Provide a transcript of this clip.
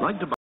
Like to